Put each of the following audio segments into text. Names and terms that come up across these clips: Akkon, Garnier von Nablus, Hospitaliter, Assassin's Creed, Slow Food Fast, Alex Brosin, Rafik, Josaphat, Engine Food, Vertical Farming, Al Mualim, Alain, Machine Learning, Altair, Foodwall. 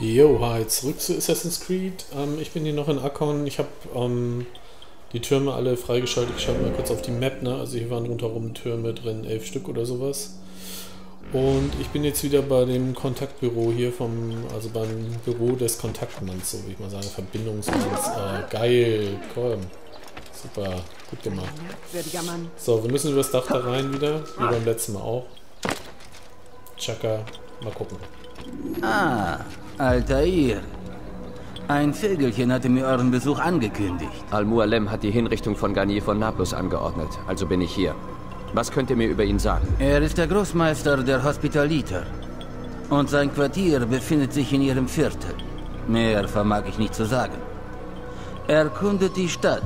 Jo, hi, zurück zu Assassin's Creed. Ich bin hier noch in Akkon. Ich habe die Türme alle freigeschaltet. Ich schaue mal kurz auf die Map, ne? Also hier waren rundherum Türme drin, 11 Stück oder sowas. Und ich bin jetzt wieder bei dem Kontaktbüro hier also beim Büro des Kontaktmanns, so wie ich mal sage, Verbindungsmanns. Geil, komm. Super, gut gemacht. So, wir müssen übers Dach da rein wieder, wie beim letzten Mal auch. Chaka, mal gucken. Ah, Altair. Ein Vögelchen hatte mir euren Besuch angekündigt. Al Mualim hat die Hinrichtung von Garnier von Nablus angeordnet, also bin ich hier. Was könnt ihr mir über ihn sagen? Er ist der Großmeister der Hospitaliter. Und sein Quartier befindet sich in ihrem Viertel. Mehr vermag ich nicht zu sagen. Erkundet die Stadt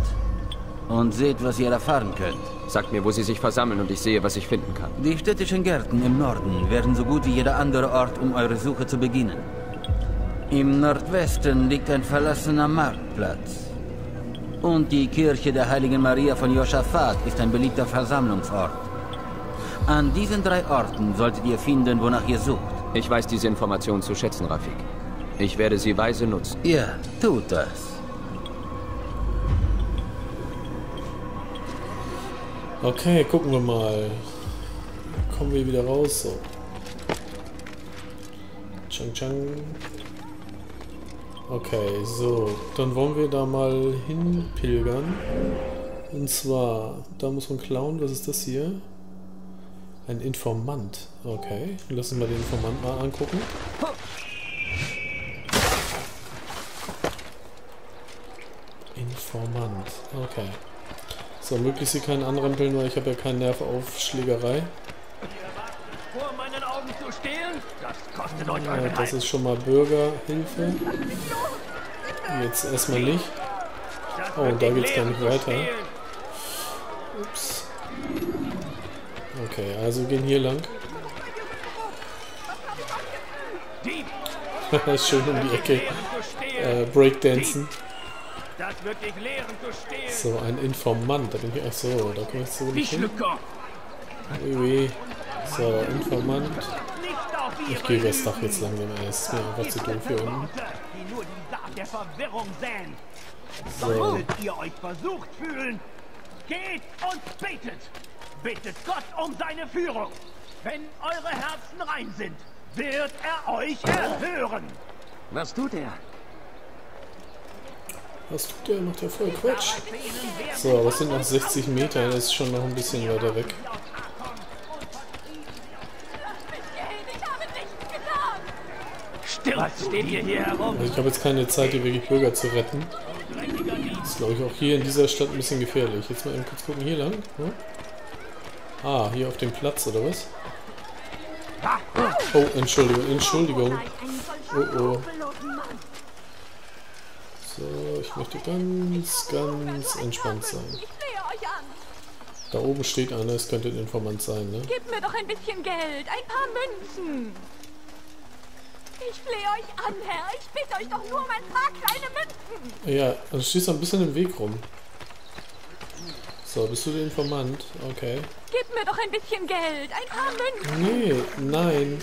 und seht, was ihr erfahren könnt. Sagt mir, wo sie sich versammeln und ich sehe, was ich finden kann. Die städtischen Gärten im Norden wären so gut wie jeder andere Ort, um eure Suche zu beginnen. Im Nordwesten liegt ein verlassener Marktplatz. Und die Kirche der Heiligen Maria von Josaphat ist ein beliebter Versammlungsort. An diesen drei Orten solltet ihr finden, wonach ihr sucht. Ich weiß diese Informationen zu schätzen, Rafik. Ich werde sie weise nutzen. Ja, tut das. Okay, gucken wir mal. Kommen wir wieder raus, so. Chang Chang. Okay, so, dann wollen wir da mal hinpilgern. Und zwar, da muss man klauen, was ist das hier? Ein Informant. Okay, lassen wir den Informant mal angucken. Informant, okay. So, möglichst hier keinen anrempeln, weil ich habe ja keinen Nerv auf Schlägerei. Vor meinen Augen zu stehlen, das kostet euch eure Zeit. Das ist schon mal Bürgerhilfe. Jetzt erstmal nicht. Oh, und da geht's gar nicht weiter. Ups. Okay, also gehen hier lang. Schön um die Ecke. Breakdancen. So, ein Informant. Da bin ich. Achso, da komme ich so nicht hin. Ui. So, Informant. Ich gehe das Dach jetzt langsam erst. Ist mir einfach zu doof hier unten. So. Geht und betet. Bittet Gott um seine Führung. Wenn eure Herzen rein sind, wird er euch erhören. Was tut er? Was tut der? Macht ja voll Quatsch. So, aber es sind noch 60 Meter. Das ist schon noch ein bisschen weiter weg. Ich habe jetzt keine Zeit, hier wirklich Bürger zu retten. Das ist, glaube ich, auch hier in dieser Stadt ein bisschen gefährlich. Jetzt mal eben kurz gucken, hier lang. Hm? Ah, hier auf dem Platz, oder was? Oh, Entschuldigung, Entschuldigung. Oh, oh. So, ich möchte ganz, ganz entspannt sein. Da oben steht einer, es könnte ein Informant sein, ne? Gebt mir doch ein bisschen Geld, ein paar Münzen. Ich flehe euch an, Herr. Ich bitte euch doch nur um ein paar kleine Münzen. Ja, also stehst du ein bisschen im Weg rum. So, bist du der Informant? Okay. Gib mir doch ein bisschen Geld, ein paar Münzen. Nee, nein.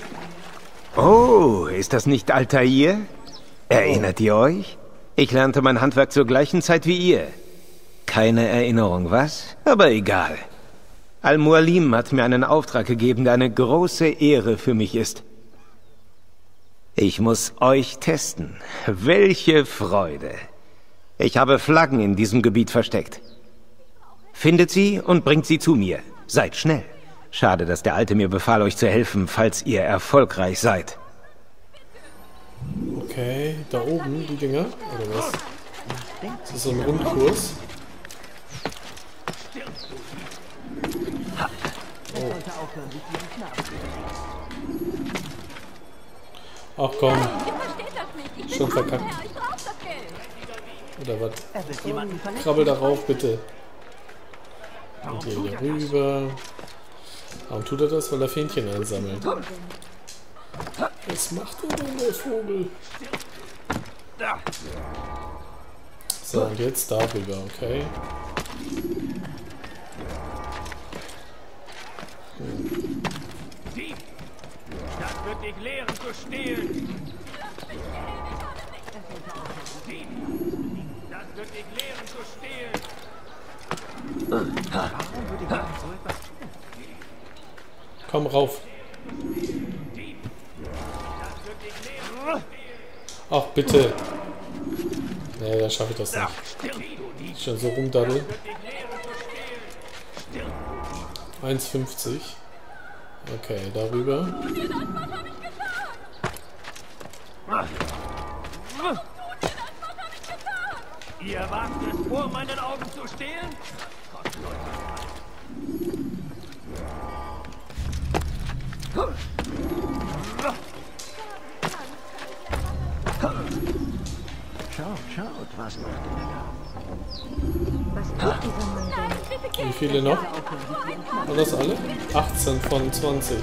Oh, ist das nicht Altair? Erinnert ihr euch? Ich lernte mein Handwerk zur gleichen Zeit wie ihr. Keine Erinnerung, was? Aber egal. Al Mualim hat mir einen Auftrag gegeben, der eine große Ehre für mich ist. Ich muss euch testen. Welche Freude. Ich habe Flaggen in diesem Gebiet versteckt. Findet sie und bringt sie zu mir. Seid schnell. Schade, dass der Alte mir befahl, euch zu helfen, falls ihr erfolgreich seid. Okay, da oben die Dinger, oder was? Das ist so ein Rundkurs. Oh. Ach komm. Schon verkackt. Oder was? Krabbel darauf, bitte. Und hier wieder rüber. Warum tut er das? Weil er Fähnchen einsammelt. Was macht er denn, der Vogel? So, und jetzt darüber, okay. Hm. Das wird dich lehren zu stehlen. Komm rauf. Ach bitte. Nee, da schaffe ich das nicht. Schon so rumdaddeln. 1,50. Okay, darüber. Ihr wagt es vor, meinen Augen zu stehlen? Schaut, was macht er da? Wie viele noch? War das alle? 18 von 20.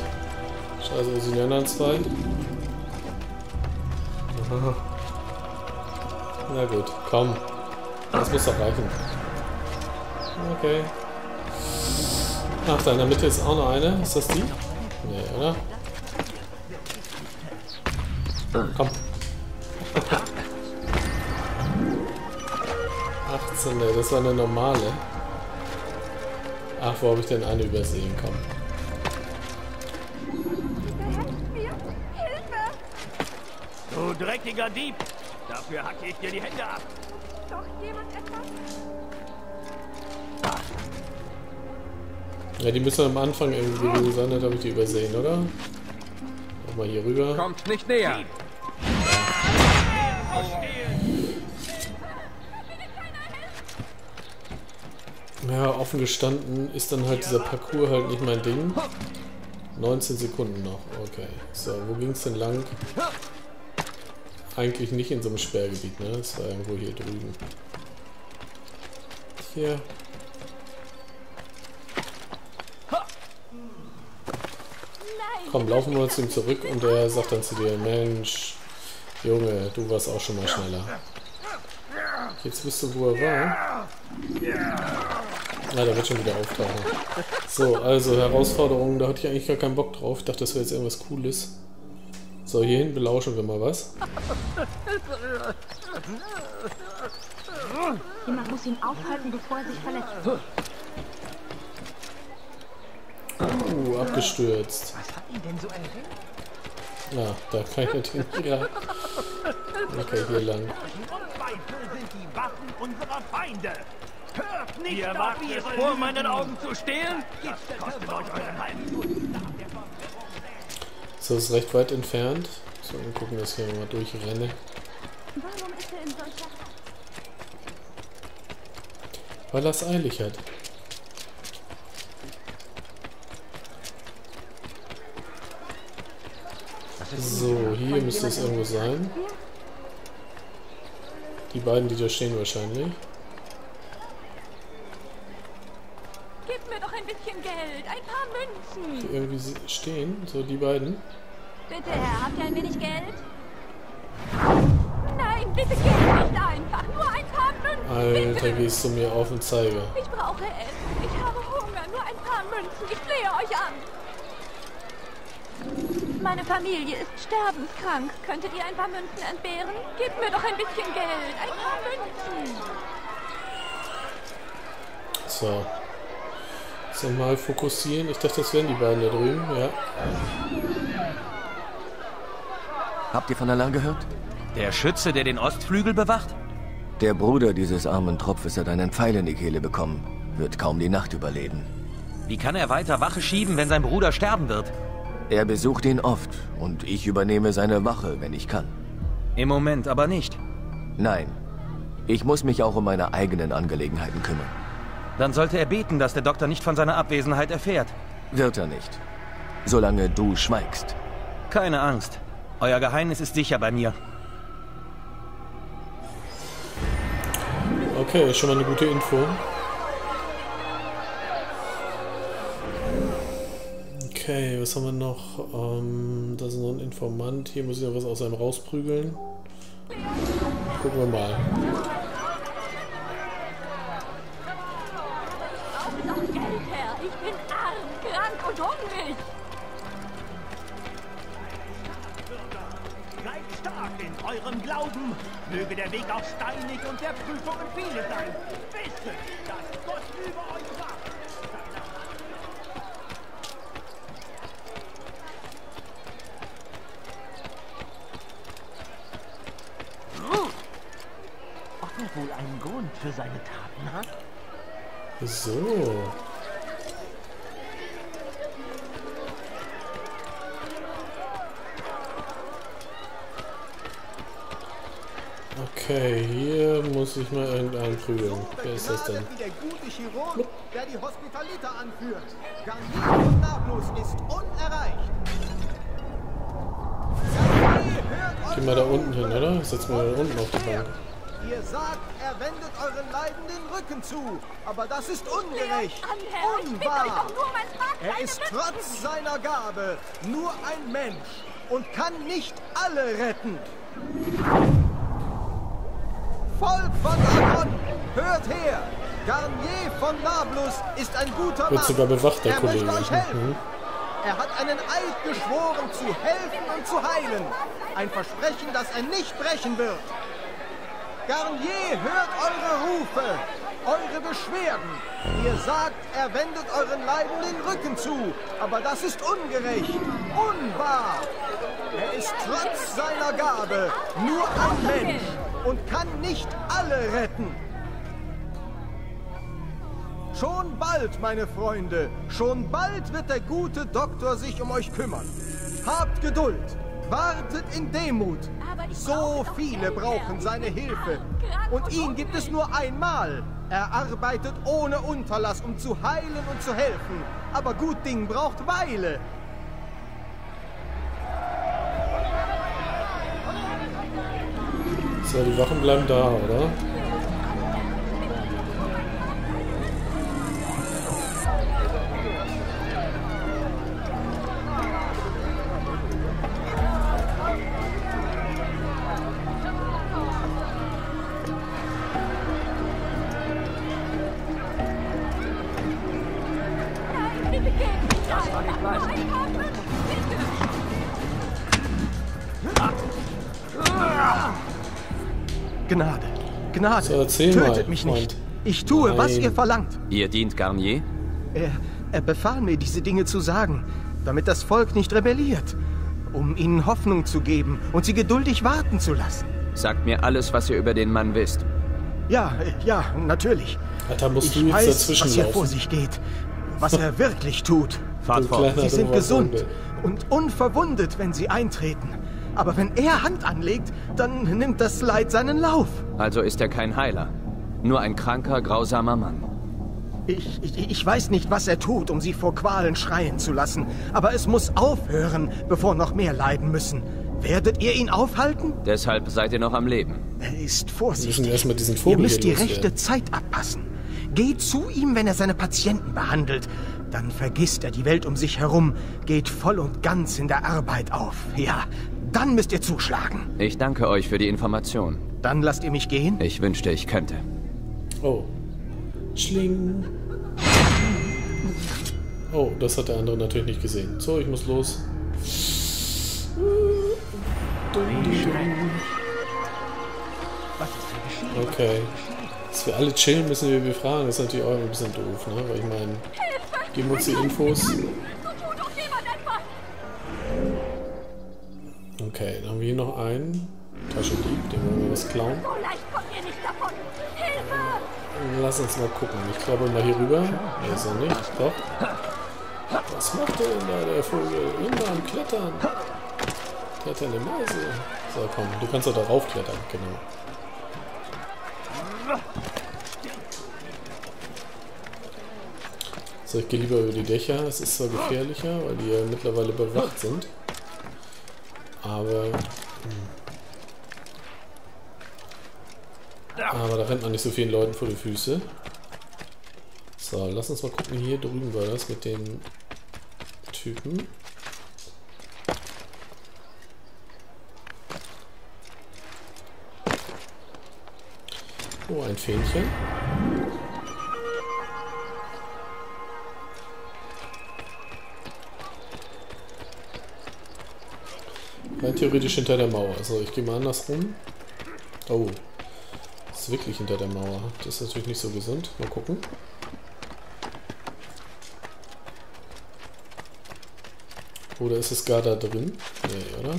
Scheiße, wo sind die anderen zwei? Na gut, komm. Das muss doch reichen. Okay. Ach, da in der Mitte ist auch noch eine. Ist das die? Nee, oder? Komm. 18, ne, das war eine normale. Ach, wo habe ich denn eine übersehen? Komm. Du dreckiger Dieb! Dafür hacke ich dir die Hände ab! Doch jemand etwas? Ja, die müssen am Anfang irgendwie gewesen sein, da habe ich die übersehen, oder? Nochmal hier rüber. Kommt nicht näher! Ja, offen gestanden ist dann halt dieser Parcours halt nicht mein Ding. 19 Sekunden noch, okay. So, wo ging's denn lang? Eigentlich nicht in so einem Sperrgebiet, ne? Das war irgendwo hier drüben. Hier. Komm, laufen wir zu ihm zurück und er sagt dann zu dir, Mensch, Junge, du warst auch schon mal schneller. Jetzt wisst du, wo er war. Na, der wird schon wieder auftauchen. So, also Herausforderungen, da hatte ich eigentlich gar keinen Bock drauf. Ich dachte, das wäre jetzt irgendwas Cooles. So, hierhin belauschen wir mal was. Jemand muss ihn aufhalten, bevor er sich verletzt. Abgestürzt. Was hat ihn denn so ein Ring? Ja, da kann ich natürlich nicht rein. Okay, hier lang. Sind die Waffen unserer Feinde. Hört nicht, ihr wagt es vor, meinen Augen zu stehlen. Das kostet euch euren Heim. So, ist recht weit entfernt. So, wir gucken, dass ich hier mal durchrenne. Warum ist er in solcher? Weil er es eilig hat. So, hier müsste es irgendwo sein. Die beiden, die da stehen, wahrscheinlich. Gib mir doch ein bisschen Geld, ein paar Münzen. Die irgendwie stehen, so die beiden. Bitte, Herr, habt ihr ein wenig Geld? Nein, bitte Geld, nicht einfach, nur ein paar Münzen. Alter, bitte. Gehst du mir auf den Zeiger. Ich brauche Essen, ich habe Hunger, nur ein paar Münzen, ich flehe euch an. Meine Familie ist sterbenskrank. Könntet ihr ein paar Münzen entbehren? Gebt mir doch ein bisschen Geld. Ein paar Münzen. So. So, mal fokussieren. Ich dachte, das wären die beiden da drüben. Ja. Habt ihr von Alain gehört? Der Schütze, der den Ostflügel bewacht? Der Bruder dieses armen Tropfes hat einen Pfeil in die Kehle bekommen. Wird kaum die Nacht überleben. Wie kann er weiter Wache schieben, wenn sein Bruder sterben wird? Er besucht ihn oft und ich übernehme seine Wache, wenn ich kann. Im Moment aber nicht. Nein, ich muss mich auch um meine eigenen Angelegenheiten kümmern. Dann sollte er beten, dass der Doktor nicht von seiner Abwesenheit erfährt. Wird er nicht, solange du schweigst. Keine Angst, euer Geheimnis ist sicher bei mir. Okay, schon mal eine gute Info. Okay, was haben wir noch? Da ist noch ein Informant. Hier muss ich noch was aus einem rausprügeln. Gucken wir mal. Ich brauche noch Geld, Herr. Ich bin arm, krank und hungrig. Seid stark in eurem Glauben. Möge der Weg auch steinig und der Prüfungen viele sein. Wisset, dass Gott über euch wacht. Ob er wohl einen Grund für seine Taten hat? So. Okay, hier muss ich mal irgendeinen prügeln. Wer ist das denn? Der gute Chirurg, der die Hospitaliter anführt. Garnier von Nablus ist unerreicht. Geh mal da unten hin, oder? Setz mal da unten auf die Bank. Ihr sagt, er wendet euren Leiden den Rücken zu. Aber das ist ungerecht. Unwahr. Er ist trotz seiner Gabe nur ein Mensch und kann nicht alle retten. Volk von Akkon, hört her! Garnier von Nablus ist ein guter Mann. Sogar bewacht, der Kollege. Er hat einen Eid geschworen, zu helfen und zu heilen. Ein Versprechen, das er nicht brechen wird. Garnier, hört eure Rufe, eure Beschwerden. Ihr sagt, er wendet euren Leiden den Rücken zu. Aber das ist ungerecht, unwahr. Er ist trotz seiner Gabe nur ein Mensch und kann nicht alle retten. Schon bald, meine Freunde, schon bald wird der gute Doktor sich um euch kümmern. Habt Geduld, wartet in Demut. So viele brauchen seine Hilfe. Und ihn gibt es nur einmal. Er arbeitet ohne Unterlass, um zu heilen und zu helfen. Aber gut Ding braucht Weile. So, die Wachen bleiben da, oder? Gnade, Gnade, tötet mich nicht. Ich tue, was ihr verlangt. Ihr dient Garnier? Er befahl mir, diese Dinge zu sagen, damit das Volk nicht rebelliert, um ihnen Hoffnung zu geben und sie geduldig warten zu lassen. Sagt mir alles, was ihr über den Mann wisst. Ja, natürlich. Alter, ich weiß, was hier vor sich geht, was er wirklich tut. Fahrt fort. Sie sind gesund und unverwundet, wenn sie eintreten. Aber wenn er Hand anlegt, dann nimmt das Leid seinen Lauf. Also ist er kein Heiler. Nur ein kranker, grausamer Mann. Ich weiß nicht, was er tut, um sie vor Qualen schreien zu lassen. Aber es muss aufhören, bevor noch mehr leiden müssen. Werdet ihr ihn aufhalten? Deshalb seid ihr noch am Leben. Er ist vorsichtig. Ihr müsst die rechte Zeit abpassen. Geht zu ihm, wenn er seine Patienten behandelt. Dann vergisst er die Welt um sich herum. Geht voll und ganz in der Arbeit auf. Ja, dann müsst ihr zuschlagen. Ich danke euch für die Information. Dann lasst ihr mich gehen? Ich wünschte, ich könnte. Oh. Schling. Oh, das hat der andere natürlich nicht gesehen. So, ich muss los. Okay. Dass wir alle chillen, müssen wir befragen. Das ist natürlich auch ein bisschen doof, ne? Weil ich meine, geben uns die Infos. Okay, dann haben wir hier noch einen Taschendieb, den wollen wir was klauen. Lass uns mal gucken. Ich glaube mal hier rüber. Nee, ist er nicht. Doch. Was macht der denn da, der Vogel? Immer am Klettern. Kletternde Meise. So, komm, du kannst doch da raufklettern, genau. So, ich gehe lieber über die Dächer. Es ist zwar gefährlicher, weil die ja mittlerweile bewacht sind. Aber da rennt man nicht so vielen Leuten vor die Füße. So, lass uns mal gucken. Hier drüben war das mit den Typen. Oh, ein Fähnchen. theoretisch hinter der Mauer. Also ich gehe mal andersrum. Oh. Ist wirklich hinter der Mauer. Das ist natürlich nicht so gesund. Mal gucken. Oder ist es gar da drin? Nee, oder?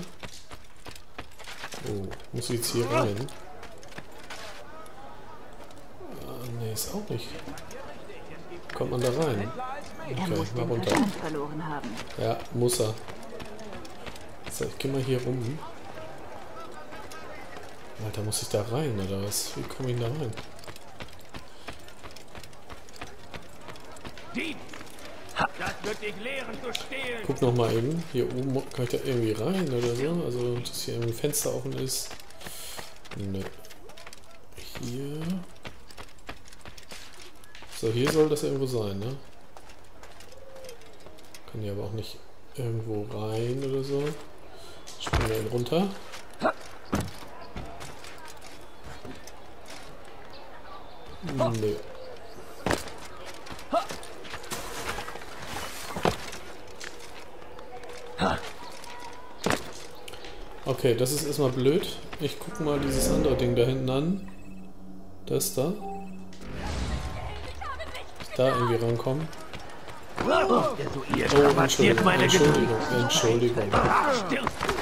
Oh, muss ich jetzt hier rein? Nee, ist auch nicht. Kommt man da rein? Okay, mal runter. Ja, muss er. So, ich geh mal hier rum. Alter, muss ich da rein, oder was? Wie komme ich da rein? Guck nochmal eben. Hier oben kann ich da irgendwie rein, oder so? Also, dass hier irgendwie ein Fenster offen ist. Ne. Hier. So, hier soll das irgendwo sein, ne? Kann hier aber auch nicht irgendwo rein oder so. Springen wir ihn runter. Nee. Okay, das ist erstmal blöd. Ich gucke mal dieses andere Ding da hinten an. Das da. Da irgendwie rankommen. Oh, Entschuldigung, Entschuldigung.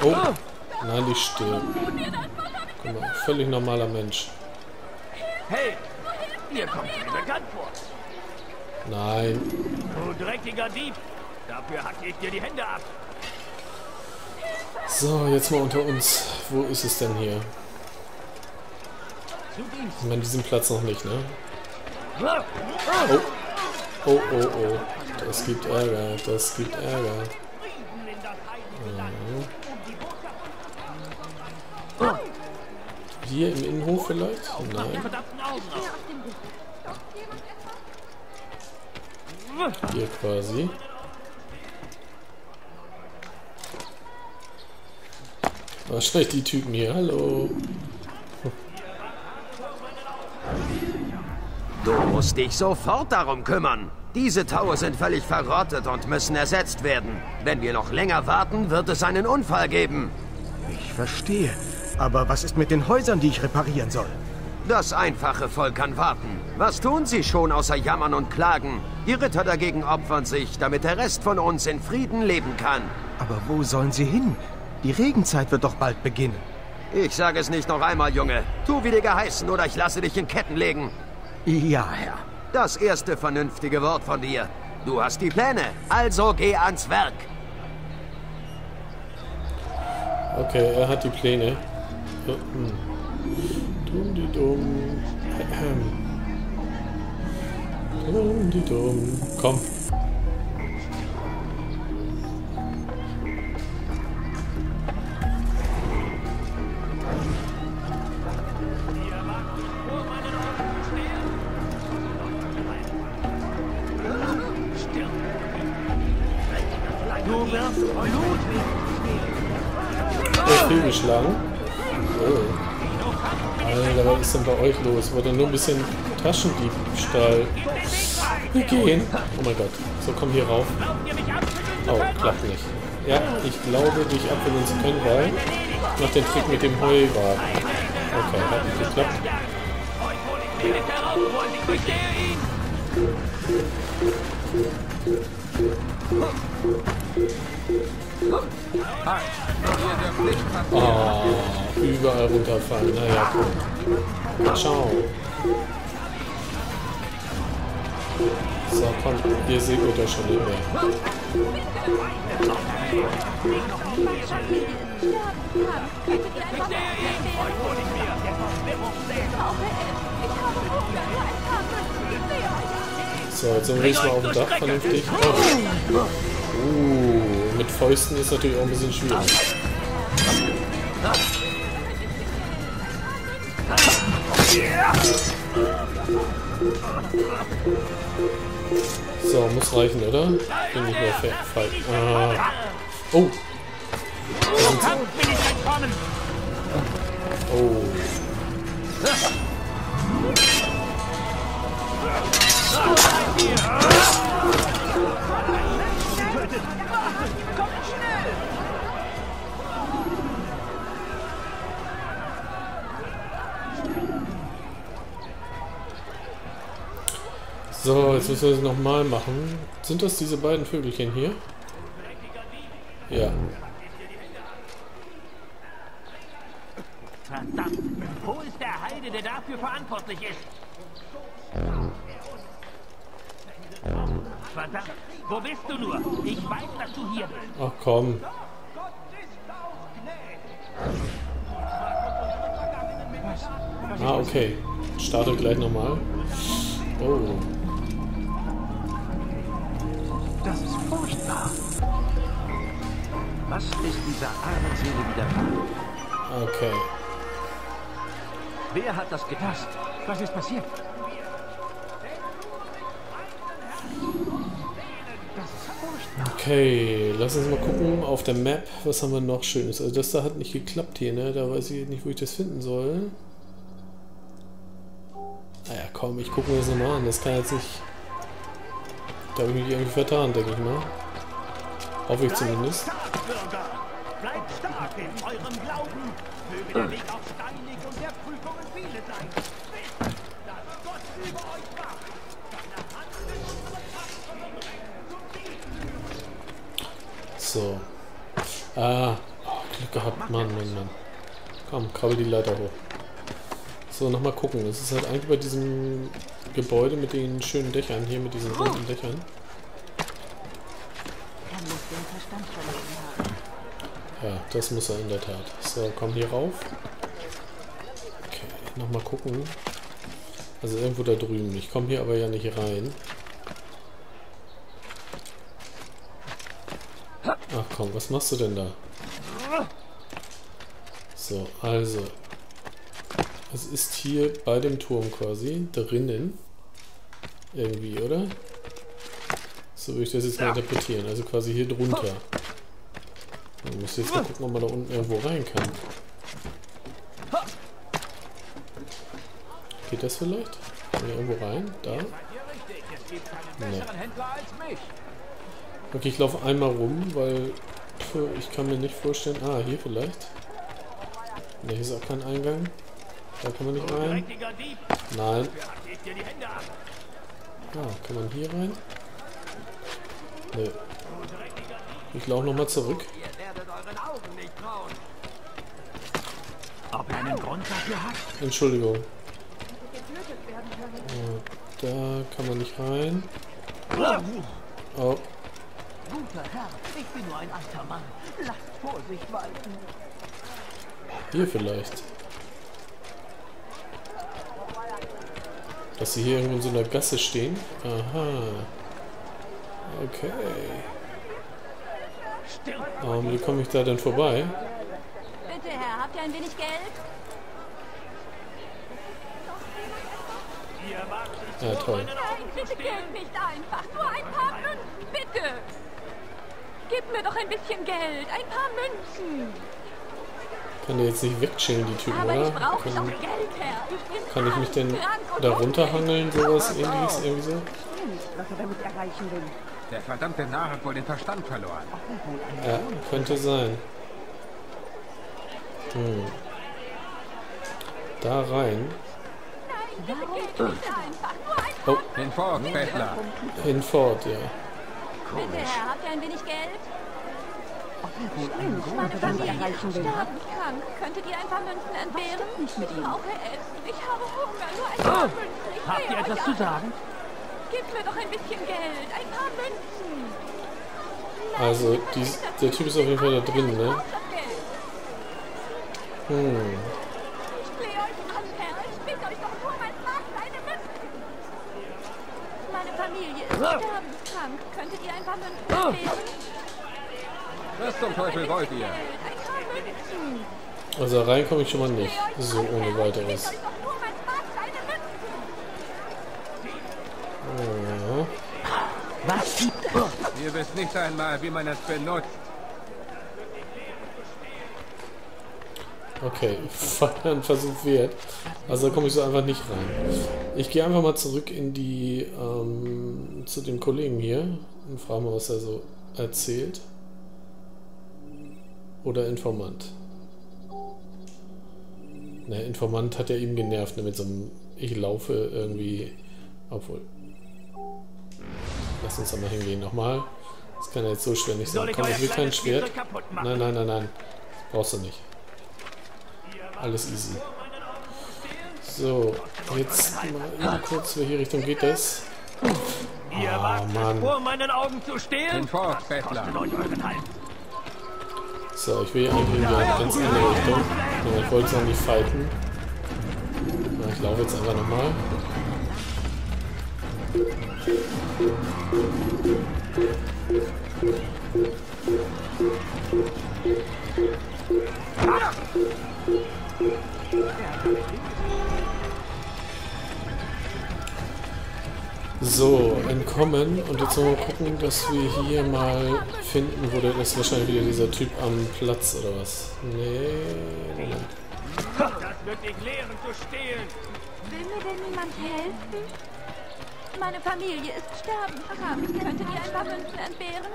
Oh, nein, die stirbt. Guck mal, völlig normaler Mensch. Hey, ihr kommt mir bekannt vor. Nein. Du dreckiger Dieb, dafür hacke ich dir die Hände ab. So, jetzt mal unter uns. Wo ist es denn hier? Ich meine, diesen Platz noch nicht, ne? Oh. Oh, oh, oh. Das gibt Ärger, das gibt Ärger. Ja. Hier im Innenhof vielleicht? Nein. Hier quasi. Wahrscheinlich die Typen hier. Hallo. Du musst dich sofort darum kümmern. Diese Taue sind völlig verrottet und müssen ersetzt werden. Wenn wir noch länger warten, wird es einen Unfall geben. Ich verstehe. Aber was ist mit den Häusern, die ich reparieren soll? Das einfache Volk kann warten. Was tun sie schon außer jammern und klagen? Die Ritter dagegen opfern sich, damit der Rest von uns in Frieden leben kann. Aber wo sollen sie hin? Die Regenzeit wird doch bald beginnen. Ich sage es nicht noch einmal, Junge. Tu wie dir geheißen, oder ich lasse dich in Ketten legen. Ja, Herr. Das erste vernünftige Wort von dir. Du hast die Pläne, also geh ans Werk. Okay, er hat die Pläne. Dumm-di-dumm. Komm. Geschlagen. Oh. Alter, was ist denn bei euch los? Wurde nur ein bisschen Taschendiebstahl. Wir gehen. Oh mein Gott. So, komm hier rauf. Oh, klappt nicht. Ja, ich glaube, dich abwenden zu können, weil ich noch den Trick mit dem Heu war. Okay, hat nicht geklappt. Oh, überall runterfallen. Naja, gut. Ciao. So, komm, ihr seht mir doch schon immer. So, jetzt sind wir jetzt mal auf dem Dach vernünftig. Oh. Mit Fäusten ist natürlich auch ein bisschen schwierig. So, muss reichen, oder? Bin nicht mehr frei. Ah. Oh! Oh. So, jetzt müssen wir es nochmal machen. Sind das diese beiden Vögelchen hier? Ja. Verdammt! Wo ist der Heide, der dafür verantwortlich ist? Verdammt! Wo bist du nur? Ich weiß, dass du hier bist. Ach komm. Ah, okay. Starte gleich nochmal. Oh. Das ist furchtbar. Was ist dieser armen Seele widerfahren? Okay. Wer hat das gepasst? Was ist passiert? Okay, lass uns mal gucken auf der Map, was haben wir noch Schönes. Also das da hat nicht geklappt hier, ne? Da weiß ich nicht, wo ich das finden soll. Naja, komm, ich gucke mir das nochmal an. Das kann jetzt nicht... Da habe ich mich irgendwie vertan, denke ich mal. Hoffe ich zumindest. Bleibt stark in eurem Glauben. Möge der Weg auch steinig und der Prüfungen viele sein. Wisst, dass Gott über euch wacht. Seine Hand ist unsere Kraft und unsere Recht zum Sieg. So. Ah. Oh, Glück gehabt. Mann. Komm, krabbel die Leiter hoch. So, nochmal gucken. Es ist halt eigentlich bei diesem Gebäude mit den schönen Dächern hier, mit diesen runden Dächern. Ja, das muss er in der Tat. So, komm hier rauf. Okay, nochmal gucken. Also irgendwo da drüben. Ich komme hier aber ja nicht rein. Ach komm, was machst du denn da? So, also. Es ist hier bei dem Turm quasi drinnen. Irgendwie, oder? So würde ich das jetzt mal interpretieren. Also quasi hier drunter. Man muss jetzt mal gucken, ob man da unten irgendwo rein kann. Geht das vielleicht? Kann ich irgendwo rein? Da? Nee. Okay, ich laufe einmal rum, weil ich kann mir nicht vorstellen... Ah, hier vielleicht. Ne, hier ist auch kein Eingang. Da kann man nicht rein. Nein. Ah, kann man hier rein? Ne. Ich laufe nochmal zurück. Entschuldigung. Da kann man nicht rein. Oh. Hier vielleicht. Dass sie hier irgendwo in so einer Gasse stehen. Aha. Okay. Wie komme ich da denn vorbei? Bitte, Herr, habt ihr ein wenig Geld? Ja, toll. Nein, bitte Geld nicht einfach. Nur ein paar Münzen, bitte. Gib mir doch ein bisschen Geld. Ein paar Münzen. Kann der jetzt nicht wegchillen, die Typen, oder? Kann ich mich denn da runterhangeln, sowas ähnliches irgendwie so? Was er damit erreichen will. Der verdammte Narr hat wohl den Verstand verloren. Ja, könnte sein. Hm. Da rein. Oh. Hinfort, Bettler. Hinfort, ja. Bitte, Herr, habt ihr ein wenig Geld? Stimmt, meine Familie ist sterbenkrank. Könntet ihr ein paar Münzen entbehren? Ich brauche Essen. Ich habe Hunger. Nur ein paar Münzen. Ich habt ihr etwas zu sagen? Gib mir doch ein bisschen Geld, ein paar Münzen. Also, der Typ ist auf jeden Fall da drin, ne? Hm. Ich flehe euch an, Herr. Ich bitte euch doch nur, mein Vater, eine Münzen. Meine Familie ist sterbenskrank. Könntet ihr ein paar Münzen geben? Was zum Teufel wollt ihr? Ein paar Münzen. Also, rein komme ich schon mal nicht. So, ohne weiteres. Was? Ihr wisst nicht einmal, wie man das benutzt. Okay, feiern versucht wert. Also da komme ich so einfach nicht rein. Ich gehe einfach mal zurück in die zu dem Kollegen hier und frage mal, was er so erzählt. Oder Informant. Na, Informant hat ja eben genervt, ne, mit so einem Ich laufe irgendwie. Obwohl. Lass uns da mal hingehen nochmal. Das kann ja jetzt so schwer nicht sein. Komm, ich will kein Schwert. Nein, nein, nein, nein. Das brauchst du nicht. Alles easy. So, jetzt mal kurz, welche Richtung geht das? Ihr wagt es vor, meinen Augen zu stehlen? So, ich will hier eigentlich in eine ganz andere Richtung. Ich wollte es auch nicht fighten. Ich laufe jetzt einfach nochmal. So, entkommen und jetzt mal gucken, dass wir hier mal finden, wo das ist wahrscheinlich wieder dieser Typ am Platz oder was. Nee. Das wird dich lehren zu stehlen. Will mir denn niemand helfen? Meine Familie ist sterbenkrank. Könntet ihr ein paar Münzen entbehren?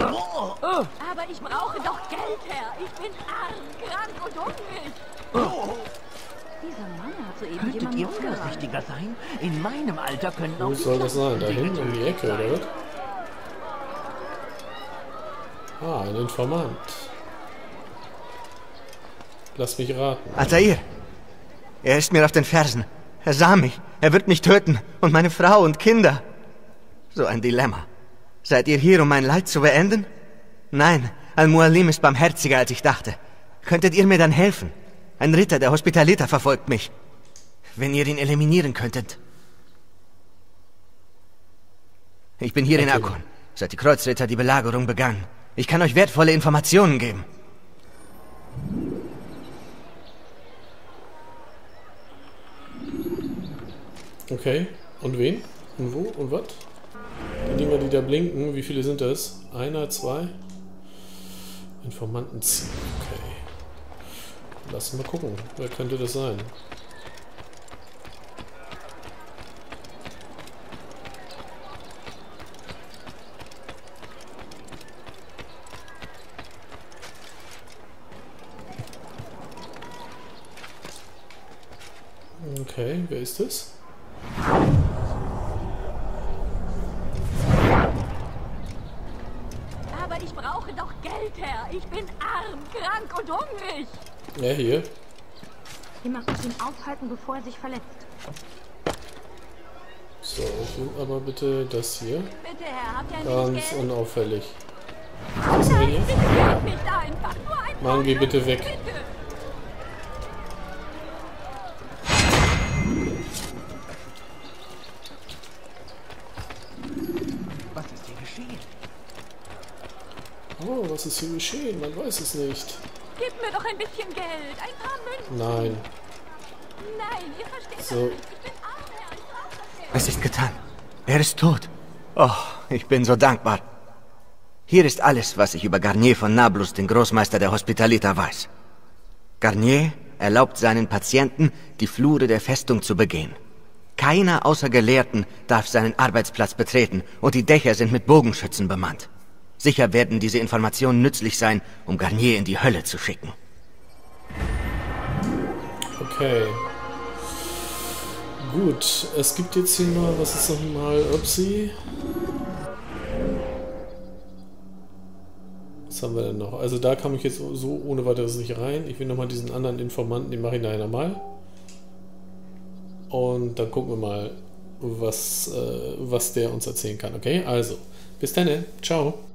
Aber ich brauche doch Geld, Herr. Ich bin arm, krank und hungrig. Dieser Mann hat soeben jemanden umgebracht. Könntet ihr vorsichtiger sein? In meinem Alter können auch... Wo soll das sein? Da hinten um die Ecke, oder was? Ah, ein Informant. Lass mich raten. Altair! Er ist mir auf den Fersen. Er sah mich. Er wird mich töten. Und meine Frau und Kinder. So ein Dilemma. Seid ihr hier, um mein Leid zu beenden? Nein, Al Mualim ist barmherziger, als ich dachte. Könntet ihr mir dann helfen? Ein Ritter der Hospitaliter verfolgt mich. Wenn ihr ihn eliminieren könntet. Ich bin hier in Akkon. Seit die Kreuzritter die Belagerung begannen. Ich kann euch wertvolle Informationen geben. Okay, und wen? Und wo? Und was? Die Dinger, die da blinken, wie viele sind das? Einer, zwei? Informanten ziehen, okay. Lass mal gucken, wer könnte das sein? Okay, wer ist das? Aber ich brauche doch Geld, Herr. Ich bin arm, krank und hungrig. Ja, hier. Jemand muss ihn aufhalten, bevor er sich verletzt. So, aber bitte das hier. Bitte, Herr, habt ihr ganz unauffällig. Was ist denn hier? Mann, geh bitte weg. Bitte. Oh, was ist hier geschehen? Man weiß es nicht. Gib mir doch ein bisschen Geld, ein paar Münzen. Nein. Nein, ihr versteht so. Nicht. Ich bin arm, Herr. Ich brauche das Geld. Es ist getan. Er ist tot. Oh, ich bin so dankbar. Hier ist alles, was ich über Garnier von Nablus, den Großmeister der Hospitaliter, weiß. Garnier erlaubt seinen Patienten, die Flure der Festung zu begehen. Keiner außer Gelehrten darf seinen Arbeitsplatz betreten und die Dächer sind mit Bogenschützen bemannt. Sicher werden diese Informationen nützlich sein, um Garnier in die Hölle zu schicken. Okay. Gut, es gibt jetzt hier mal, was ist nochmal, Upsi? Was haben wir denn noch? Also da kam ich jetzt so ohne weiteres nicht rein. Ich will nochmal diesen anderen Informanten, den mache ich nachher nochmal. Und dann gucken wir mal, was der uns erzählen kann. Okay, also, bis dann, ciao.